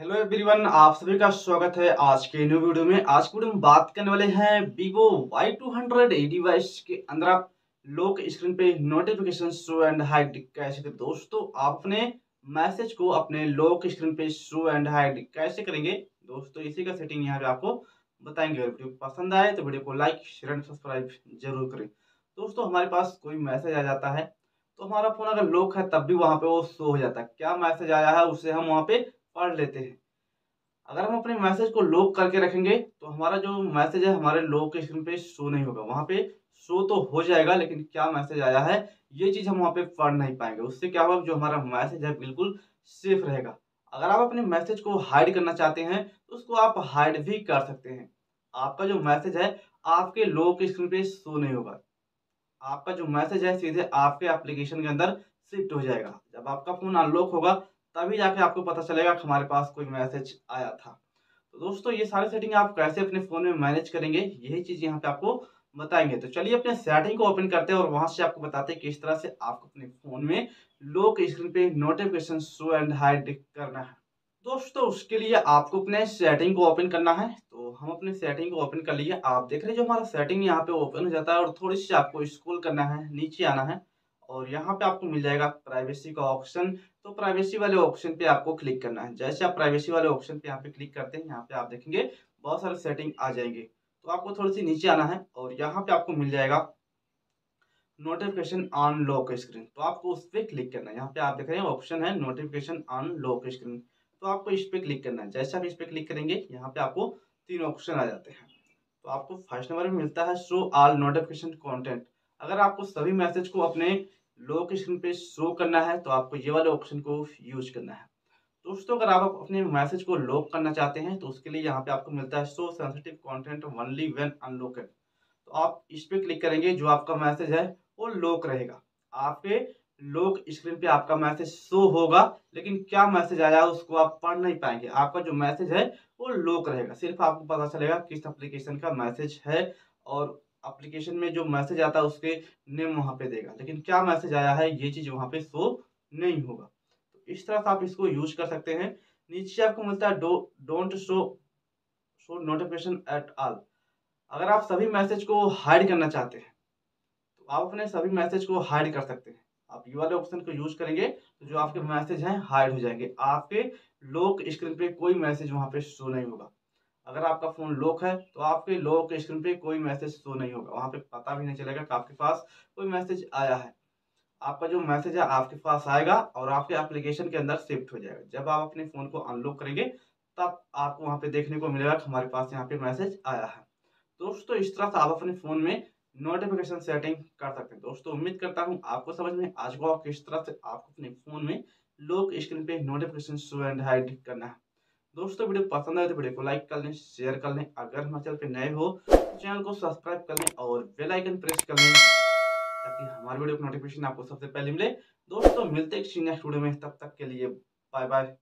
Hello everyone, आप सभी का स्वागत है आज के न्यू वीडियो में। आज की वीडियो में बात करने वाले हैं वीवो Y200 डिवाइस के अंदर आप लॉक स्क्रीन पे नोटिफिकेशन शो एंड हाइड कैसे करें। दोस्तों, आप अपने मैसेज को अपने लॉक स्क्रीन पे शो एंड हाइड कैसे करेंगे दोस्तों, इसी का सेटिंग यहाँ पे आपको बताएंगे। वीडियो पसंद आए तो वीडियो को लाइक शेयर एंड सब्सक्राइब जरूर करें। दोस्तों, हमारे पास कोई मैसेज आ जाता है तो हमारा फोन अगर लॉक है तब भी वहाँ पे वो शो हो जाता है। क्या मैसेज आया है उसे हम वहाँ पे पढ़ लेते हैं। अगर हम अपने मैसेज को लॉक करके रखेंगे तो हमारा जो मैसेज है हमारे लॉक स्क्रीन पे शो नहीं होगा। वहाँ पे शो तो हो जाएगा लेकिन क्या मैसेज आया है ये चीज़ हम वहाँ पे पढ़ नहीं पाएंगे। उससे क्या होगा, जो हमारा मैसेज है बिल्कुल सेफ रहेगा। अगर आप अपने मैसेज को हाइड करना चाहते हैं तो उसको आप हाइड भी कर सकते हैं। आपका जो मैसेज है आपके लॉक स्क्रीन पे शो नहीं होगा। आपका जो मैसेज है सीधे आपके एप्लीकेशन के अंदर शिफ्ट हो जाएगा। जब आपका फ़ोन अनलॉक होगा तभी जाके आपको पता चलेगा कि हमारे पास कोई मैसेज आया था। तो दोस्तों, ये सारी सेटिंग आप कैसे अपने फ़ोन में मैनेज करेंगे यही चीज़ यहाँ पे आपको बताएंगे। तो चलिए अपने सेटिंग को ओपन करते हैं और वहाँ से आपको बताते हैं किस तरह से आपको अपने फ़ोन में लॉक स्क्रीन पे नोटिफिकेशन शो एंड हाइड करना है। दोस्तों, उसके लिए आपको अपने सेटिंग को ओपन करना है। तो हम अपने सेटिंग को ओपन कर लिए। आप देख रहे हैं जो हमारा सेटिंग यहाँ पे ओपन हो जाता है और थोड़ी सी आपको स्क्रॉल करना है, नीचे आना है और यहाँ पे आपको मिल जाएगा प्राइवेसी का ऑप्शन। तो प्राइवेसी वाले ऑप्शन पे आपको क्लिक करना है। जैसे आप प्राइवेसी वाले ऑप्शन पे यहाँ पे क्लिक करते हैं, यहाँ पे आप देखेंगे बहुत सारे सेटिंग आ जाएंगे। तो आपको थोड़ी सी नीचे आना है और यहाँ पे आपको मिल जाएगा नोटिफिकेशन ऑन लॉक स्क्रीन। तो आपको उस पर क्लिक करना है। यहाँ पे आप देख रहे हैं ऑप्शन है नोटिफिकेशन ऑन लॉक स्क्रीन, तो आपको इस पर क्लिक करना है। जैसे आप इस पर क्लिक करेंगे यहाँ पे आपको तीन ऑप्शन आ जाते हैं। तो आपको फर्स्ट नंबर में मिलता है शो ऑल नोटिफिकेशन कॉन्टेंट। अगर आपको सभी मैसेज को अपने लॉक स्क्रीन पे शो करना है तो आपको ये वाले ऑप्शन को यूज करना है। दोस्तों, अगर आप अपने मैसेज को लॉक करना चाहते हैं तो उसके लिए यहाँ पे आपको मिलता है show sensitive content only when unlocked. तो आप इस पे क्लिक करेंगे, जो आपका मैसेज है वो लॉक रहेगा। आपके लॉक स्क्रीन पे आपका मैसेज शो होगा लेकिन क्या मैसेज आया उसको आप पढ़ नहीं पाएंगे। आपका जो मैसेज है वो लॉक रहेगा, सिर्फ आपको पता चलेगा किस एप्लीकेशन का मैसेज है और एप्लीकेशन में जो मैसेज आता है उसके नेम वहाँ पे देगा, लेकिन क्या मैसेज आया है ये चीज़ वहाँ पे शो नहीं होगा। तो इस तरह से आप इसको यूज कर सकते हैं। नीचे आपको मिलता है don't show notification at all. अगर आप सभी मैसेज को हाइड करना चाहते हैं तो आप अपने सभी मैसेज को हाइड कर सकते हैं। आप ये वाले ऑप्शन को यूज करेंगे तो जो आपके मैसेज हैं हाइड हो जाएंगे। आपके लॉक स्क्रीन पर कोई मैसेज वहाँ पर शो नहीं होगा। अगर आपका फ़ोन लॉक है तो आपके लॉक स्क्रीन पे कोई मैसेज शो नहीं होगा। वहाँ पे पता भी नहीं चलेगा कि आपके पास कोई मैसेज आया है। आपका जो मैसेज है आपके पास आएगा और आपके एप्लीकेशन के अंदर शिफ्ट हो जाएगा। जब आप अपने फ़ोन को अनलॉक करेंगे तब आपको वहाँ पे देखने को मिलेगा कि हमारे पास यहाँ पे मैसेज आया है। दोस्तों, इस तरह से आप अपने फ़ोन में नोटिफिकेशन सेटिंग कर सकते हैं। दोस्तों, उम्मीद करता हूँ आपको समझ में आ जाएगा किस तरह से आपको अपने फ़ोन में लॉक स्क्रीन पर नोटिफिकेशन शो एंड हाइड करना है। दोस्तों, वीडियो पसंद आए तो वीडियो को लाइक कर लें, शेयर कर लें। अगर हमारे चैनल पे नए हो तो चैनल को सब्सक्राइब कर लें और बेल आइकन प्रेस कर लें ताकि हमारे वीडियो का नोटिफिकेशन आपको सबसे पहले मिले। दोस्तों, मिलते हैं किसी नेक्स्ट वीडियो में। तब तक के लिए बाय बाय।